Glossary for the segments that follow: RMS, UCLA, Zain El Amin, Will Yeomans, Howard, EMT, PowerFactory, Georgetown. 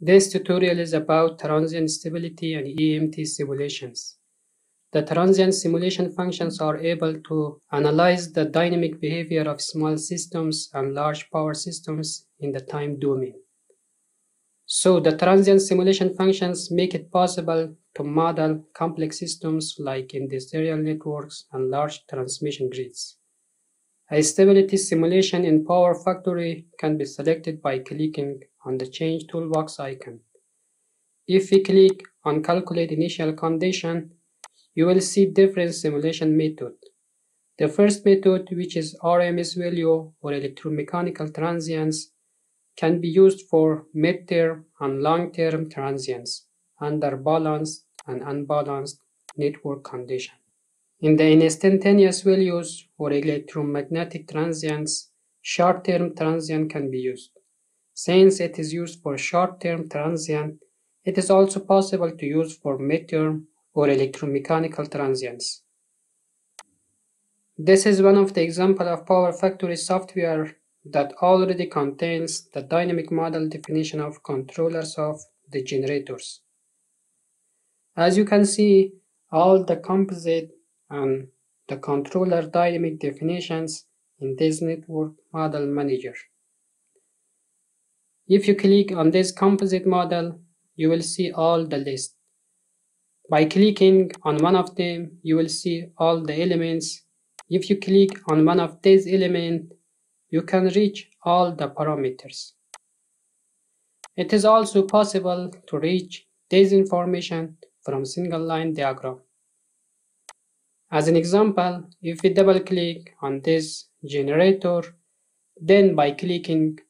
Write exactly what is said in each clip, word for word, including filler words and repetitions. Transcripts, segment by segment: This tutorial is about transient stability and E M T simulations. The transient simulation functions are able to analyze the dynamic behavior of small systems and large power systems in the time domain. So the transient simulation functions make it possible to model complex systems like industrial networks and large transmission grids. A stability simulation in PowerFactory can be selected by clicking on the Change Toolbox icon. If we click on Calculate Initial Condition, you will see different simulation methods. The first method, which is R M S value or electromechanical transients, can be used for mid-term and long-term transients under balanced and unbalanced network conditions. In the instantaneous values or electromagnetic transients, short-term transient can be used. Since it is used for short-term transient, it is also possible to use for mid-term or electromechanical transients. This is one of the examples of PowerFactory software that already contains the dynamic model definition of controllers of the generators. As you can see, all the composite and the controller dynamic definitions in this network model manager. If you click on this composite model, you will see all the list. By clicking on one of them, you will see all the elements. If you click on one of these elements, you can reach all the parameters. It is also possible to reach this information from single line diagram. As an example, if we double click on this generator, then by clicking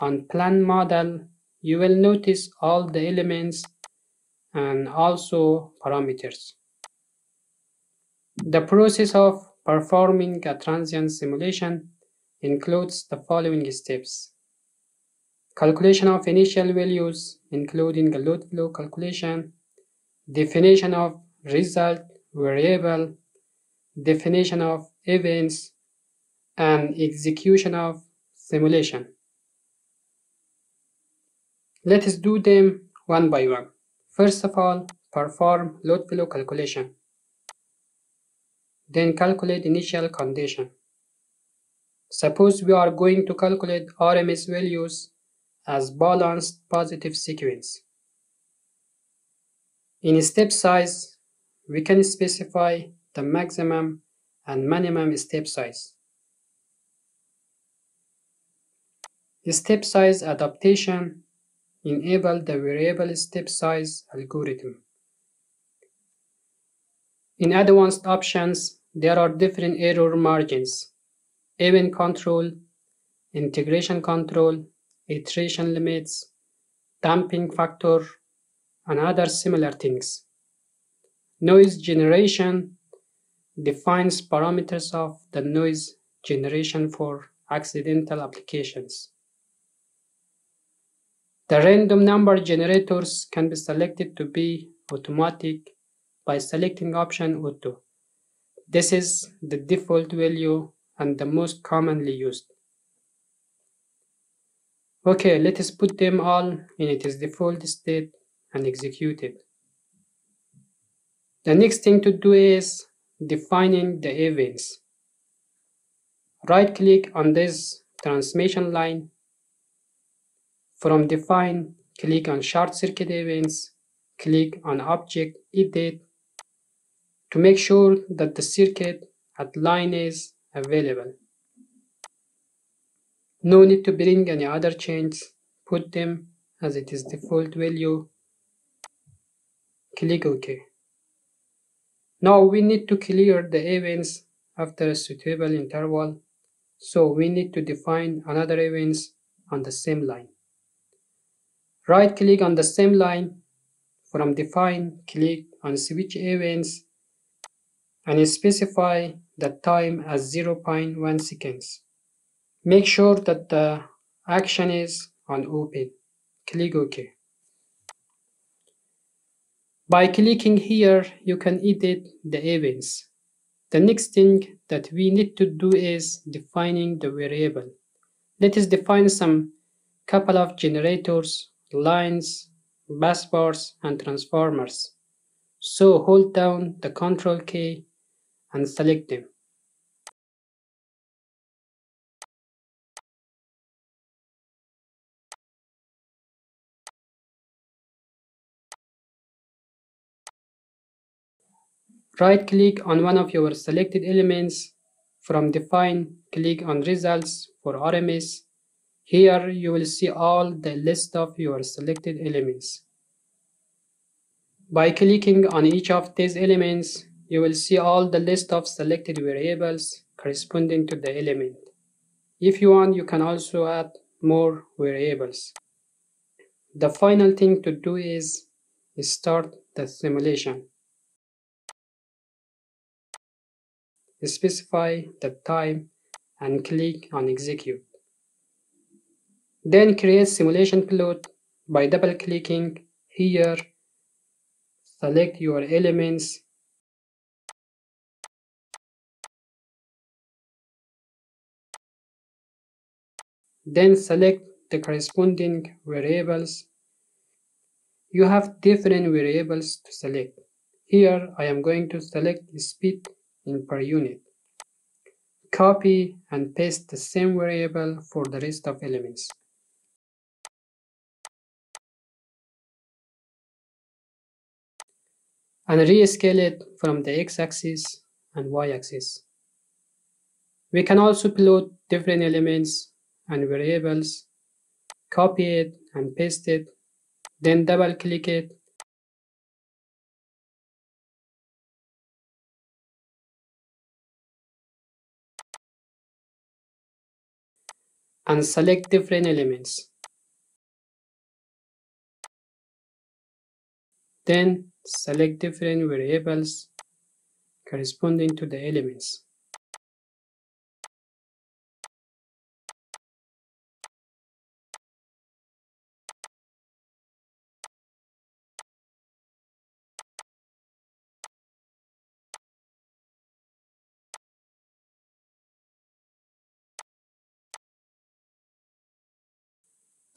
on plan model, you will notice all the elements and also parameters. The process of performing a transient simulation includes the following steps. Calculation of initial values, including a load flow calculation, definition of result variable, definition of events, and execution of simulation. Let us do them one by one. First of all, perform load flow calculation. Then calculate initial condition. Suppose we are going to calculate R M S values as balanced positive sequence. In step size, we can specify the maximum and minimum step size. Step size adaptation. Enable the variable step size algorithm. In advanced options, there are different error margins: event control, integration control, iteration limits, damping factor, and other similar things. Noise generation defines parameters of the noise generation for accidental applications. The random number generators can be selected to be automatic by selecting option auto. This is the default value and the most commonly used. Okay, let us put them all in its default state and execute it. The next thing to do is defining the events. Right click on this transmission line. From Define, click on Short Circuit Events, click on Object Edit to make sure that the circuit at line is available. No need to bring any other changes, put them as it is default value, click OK. Now we need to clear the events after a suitable interval, so we need to define another events on the same line. Right click on the same line, from Define, click on Switch Events and specify the time as zero point one seconds. Make sure that the action is on Open. Click OK. By clicking here, you can edit the events. The next thing that we need to do is defining the variable. Let us define some couple of generators, lines, busbars, and transformers. So hold down the Ctrl key and select them. Right click on one of your selected elements. From Define, click on Results for R M S. Here you will see all the list of your selected elements. By clicking on each of these elements, you will see all the list of selected variables corresponding to the element. If you want, you can also add more variables. The final thing to do is start the simulation. Specify the time and click on Execute. Then create simulation plot by double clicking here. Select your elements. Then select the corresponding variables. You have different variables to select. Here I am going to select speed in per unit. Copy and paste the same variable for the rest of elements. And rescale it from the x-axis and y-axis. We can also plot different elements and variables, copy it and paste it, then double-click it. And select different elements. Then select different variables corresponding to the elements.